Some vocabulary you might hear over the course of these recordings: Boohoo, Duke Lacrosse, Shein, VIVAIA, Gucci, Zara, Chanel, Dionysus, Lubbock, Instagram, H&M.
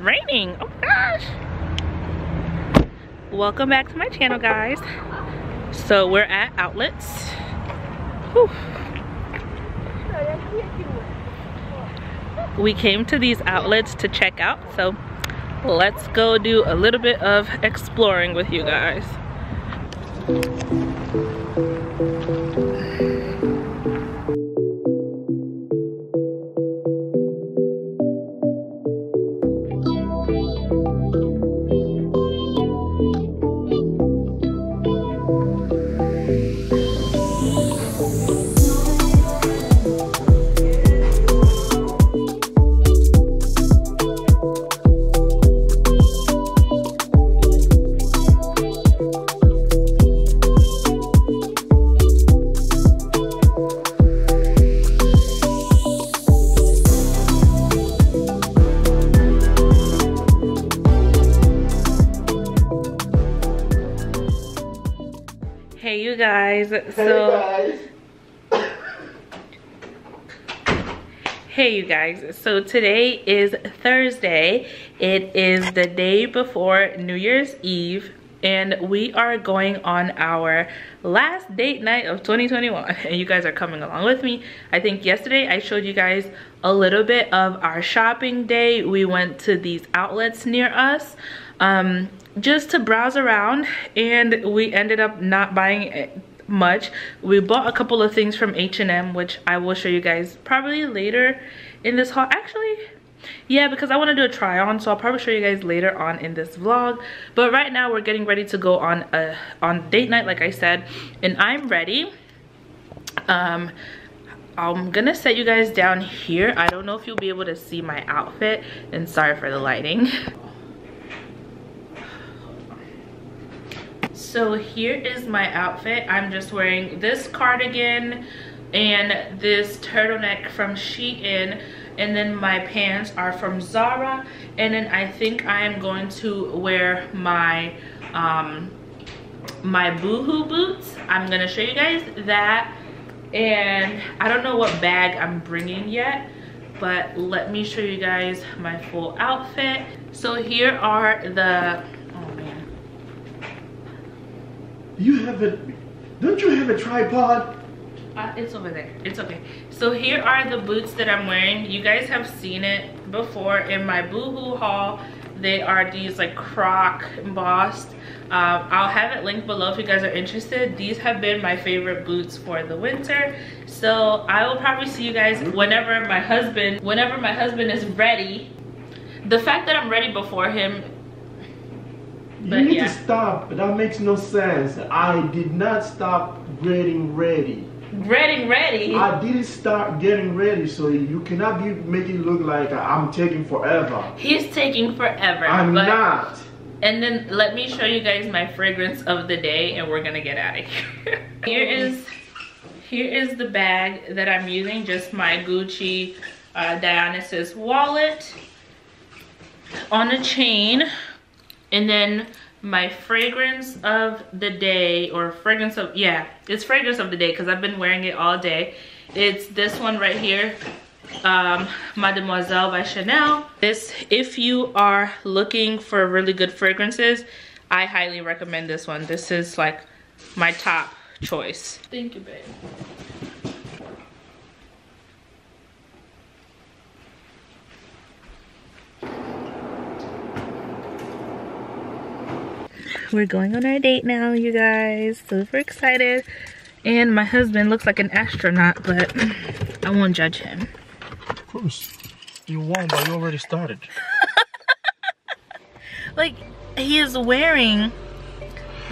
raining. Oh gosh. Welcome back to my channel, guys. So we're at Outlets. Whew. We came to these outlets to check out, so let's go do a little bit of exploring with you guys. So today is Thursday. It is the day before New Year's Eve, and we are going on our last date night of 2021, and you guys are coming along with me. I think yesterday I showed you guys a little bit of our shopping day. We went to these outlets near us just to browse around, and we ended up not buying much. We bought a couple of things from H&M, which I will show you guys probably later in this haul. Actually, yeah, because I want to do a try on, so I'll probably show you guys later on in this vlog. But right now we're getting ready to go on date night, like I said, and I'm ready. I'm gonna set you guys down here. I don't know if you'll be able to see my outfit, and sorry for the lighting. So here is my outfit. I'm just wearing this cardigan and this turtleneck from Shein, and then my pants are from Zara, and then I think I am going to wear my my Boohoo boots. I'm gonna show you guys that, and I don't know what bag I'm bringing yet, but let me show you guys my full outfit. So here are the... Don't you have a tripod? It's over there. It's okay. So here are the boots that I'm wearing. You guys have seen it before in my Boohoo haul. They are these like croc embossed. I'll have it linked below if you guys are interested. These have been my favorite boots for the winter. So I will probably see you guys whenever my husband is ready. The fact that I'm ready before him... You need to stop. That makes no sense. I did not stop getting ready. I didn't start getting ready, so you cannot be making it look like I'm taking forever. He's taking forever. I'm not. And then let me show you guys my fragrance of the day, and we're gonna get out of here. Here is the bag that I'm using. Just my Gucci Dionysus wallet on a chain. And then my fragrance of the day, or fragrance of, yeah, it's fragrance of the day because I've been wearing it all day. It's this one right here, Mademoiselle by Chanel. This, if you are looking for really good fragrances, I highly recommend this one. This is like my top choice. Thank you, babe. We're going on our date now, you guys. Super excited. And my husband looks like an astronaut, but I won't judge him. Of course. You won't, but you already started. Like, he is wearing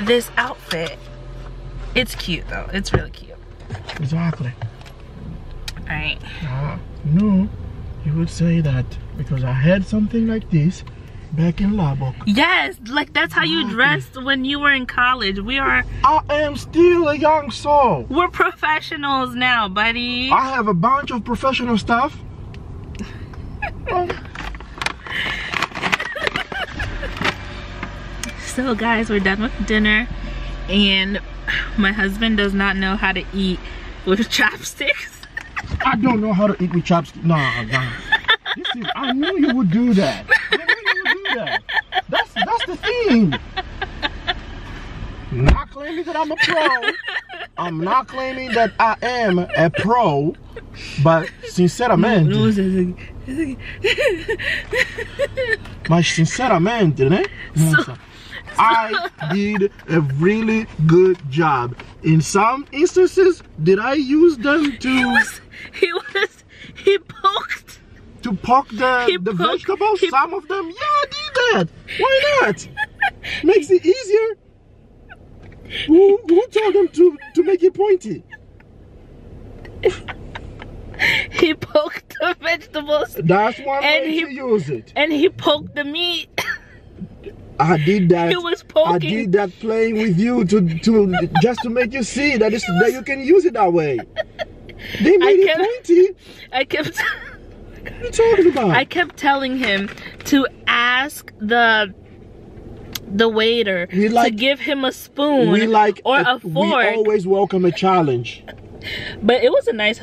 this outfit. It's cute, though. It's really cute. Exactly. Alright. No, you would say that because I had something like this back in Lubbock. Yes, like that's how you dressed when you were in college. I am still a young soul. We're professionals now, buddy. I have a bunch of professional stuff. So guys, we're done with dinner, and my husband does not know how to eat with chopsticks. I don't know how to eat with chopsticks. No, I don't. Listen, I knew you would do that. them. That's the thing. Not claiming that I'm a pro. I'm not claiming that I am a pro, but sinceramente. Mas sinceramente, né? I did a really good job. In some instances, did I use them to? He poked. To poke the vegetables. Some of them, yeah, I did that. Why not? Makes it easier. Who told him to make it pointy? He poked the vegetables. That's one way to use it. And he poked the meat. I did that. He was poking. I did that playing with you to just to make you see that it's, that you can use it that way. They made it pointy. I kept. What are you talking about? I kept telling him to ask the waiter to give him a spoon or a fork. We always welcome a challenge. But it was a nice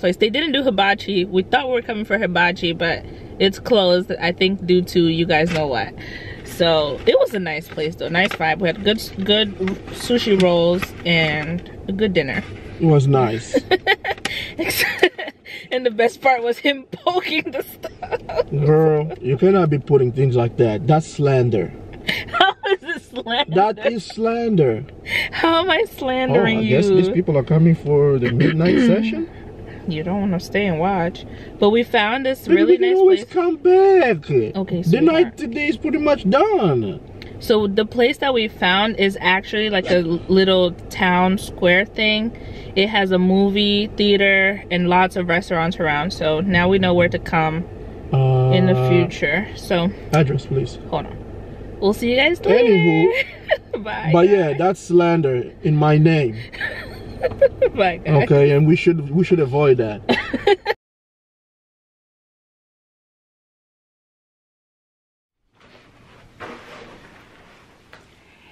place. They didn't do hibachi. We thought we were coming for hibachi, but it's closed, I think, due to you guys know what. So it was a nice place though. Nice vibe. We had good sushi rolls and a good dinner. It was nice. And the best part was him poking the stuff. Girl, you cannot be putting things like that. That's slander. How is it slander? That is slander. How am I slandering you? I guess these people are coming for the midnight session. You don't want to stay and watch. But we found this really nice place. They always come back. Okay, so the night today is pretty much done. So the place that we found is actually like a little town square thing. It has a movie theater and lots of restaurants around. So now we know where to come in the future. So address, please. Hold on. We'll see you guys later. Anywho, bye. But yeah, that's slander in my name. Bye, guys. Okay, and we should avoid that.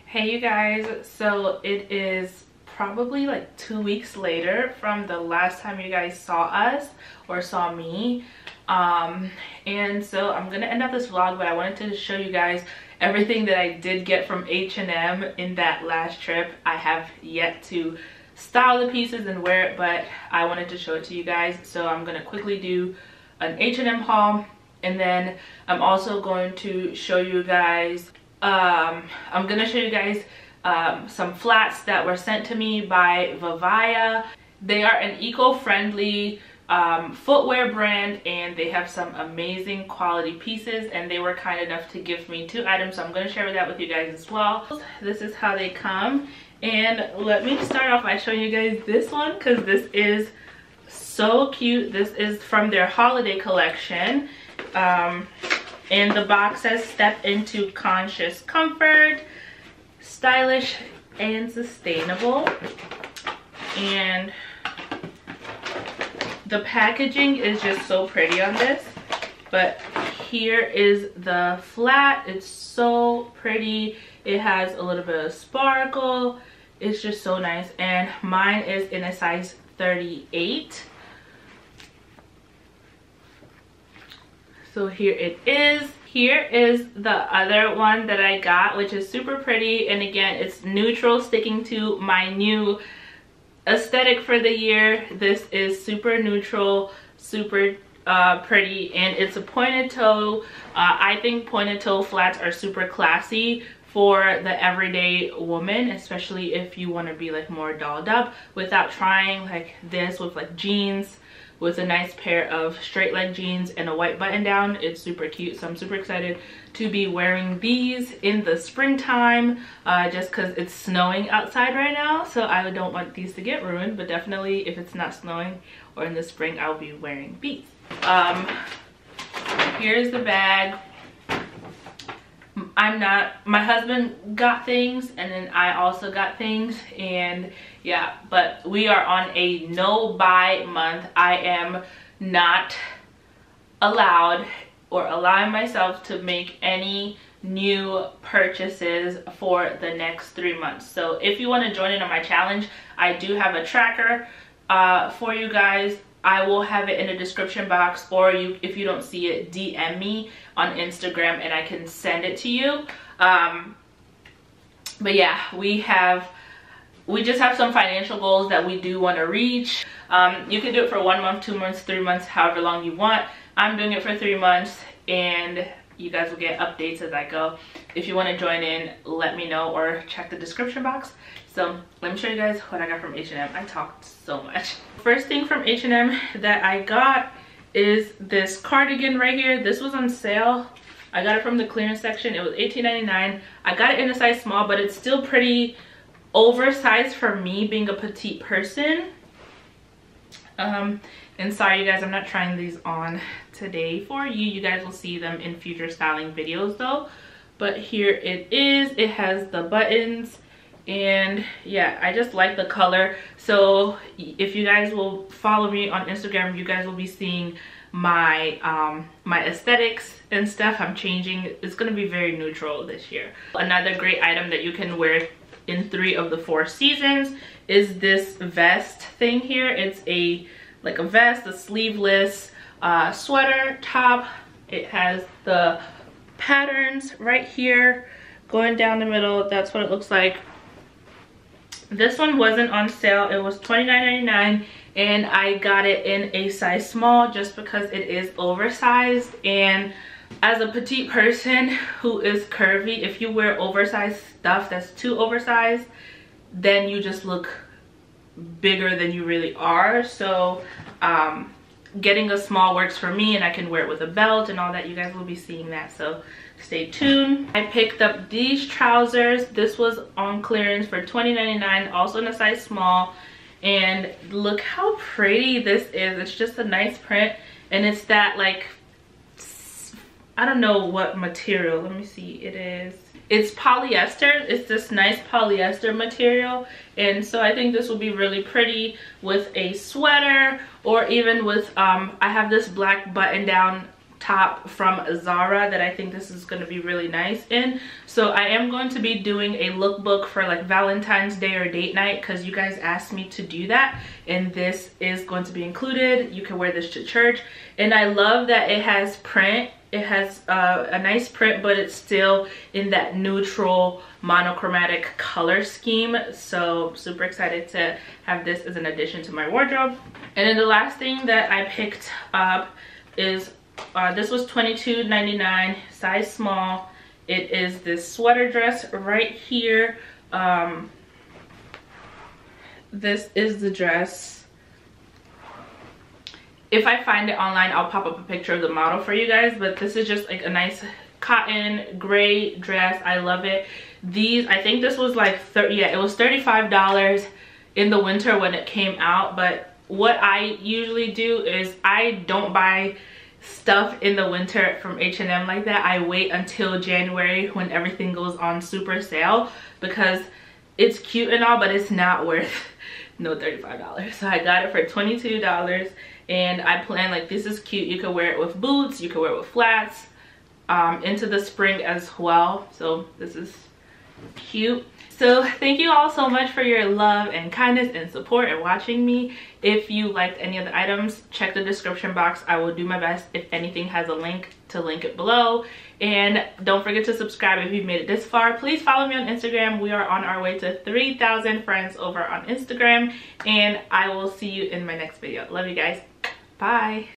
Hey, you guys. So it is probably like 2 weeks later from the last time you guys saw us or saw me. And so I'm gonna end up this vlog, but I wanted to show you guys everything that I did get from H&M in that last trip. I have yet to style the pieces and wear it, but I wanted to show it to you guys. So I'm gonna quickly do an H&M haul, and then I'm also going to show you guys some flats that were sent to me by VIVAIA. They are an eco-friendly footwear brand, and they have some amazing quality pieces, and they were kind enough to give me 2 items, so I'm going to share that with you guys as well. This is how they come, and let me start off by showing you guys this one because this is so cute. This is from their holiday collection, and the box says step into conscious comfort, stylish and sustainable. And the packaging is just so pretty on this, but here is the flat. It's so pretty. It has a little bit of sparkle. It's just so nice. And mine is in a size 38. So here it is. Here is the other one that I got, which is super pretty. And again, it's neutral, sticking to my new aesthetic for the year. This is super neutral, super pretty, and it's a pointed toe. I think pointed toe flats are super classy for the everyday woman, especially if you want to be like more dolled up without trying like this with like jeans, with a nice pair of straight leg jeans and a white button down. It's super cute. So I'm super excited to be wearing these in the springtime, just because it's snowing outside right now. So I don't want these to get ruined, but definitely if it's not snowing or in the spring, I'll be wearing these. Here's the bag. My husband got things, and then I also got things, and yeah, but we are on a no buy month. I am not allowed or allowing myself to make any new purchases for the next 3 months. So if you want to join in on my challenge, I do have a tracker for you guys I will have it in the description box, or you, if you don't see it, DM me on Instagram and I can send it to you. But yeah, we just have some financial goals that we do want to reach. You can do it for 1 month, 2 months, 3 months, however long you want. I'm doing it for 3 months, and you guys will get updates as I go. If you want to join in, let me know or check the description box. So let me show you guys what I got from H&M. I talked so much. First thing from H&M that I got is this cardigan right here. This was on sale. I got it from the clearance section. It was $18.99. I got it in a size small, but it's still pretty oversized for me being a petite person. And sorry you guys, I'm not trying these on today for you. You guys will see them in future styling videos though. But here it is. It has the buttons, and yeah, I just like the color. So if you guys will follow me on Instagram, you guys will be seeing my my aesthetics and stuff. I'm changing. It's gonna be very neutral this year. Another great item that you can wear in 3 of the 4 seasons is this vest thing here. It's like a vest, a sleeveless sweater top. It has the patterns right here going down the middle. That's what it looks like. This one wasn't on sale. It was $29.99, and I got it in a size small just because it is oversized. And as a petite person who is curvy, if you wear oversized stuff that's too oversized, then you just look bigger than you really are. So getting a small works for me, and I can wear it with a belt and all that. You guys will be seeing that, so stay tuned. I picked up these trousers. This was on clearance for $20.99, also in a size small. And look how pretty this is. It's just a nice print, and it's that, like, I don't know what material. Let me see. It's polyester. It's this nice polyester material. And so I think this will be really pretty with a sweater, or even with I have this black button down top from Zara that I think this is going to be really nice in. So I am going to be doing a lookbook for like Valentine's Day or date night, because you guys asked me to do that, and this is going to be included. You can wear this to church. And I love that it has print. It has a nice print, but it's still in that neutral monochromatic color scheme. So super excited to have this as an addition to my wardrobe. And then the last thing that I picked up is this was $22.99, size small. It is this sweater dress right here. This is the dress. If I find it online, I'll pop up a picture of the model for you guys, but this is just like a nice cotton gray dress. I love it. These, I think this was like yeah, it was $35 in the winter when it came out. But what I usually do is I don't buy stuff in the winter from H&M like that. I wait until January when everything goes on super sale, because it's cute and all, but it's not worth no $35. So I got it for $22, and I plan, like, this is cute. You can wear it with boots, you can wear it with flats, into the spring as well. So this is cute. So thank you all so much for your love and kindness and support and watching me. If you liked any of the items, check the description box. I will do my best, if anything has a link, to link it below. And don't forget to subscribe if you've made it this far. Please follow me on Instagram. We are on our way to 3,000 friends over on Instagram. And I will see you in my next video. Love you guys. Bye.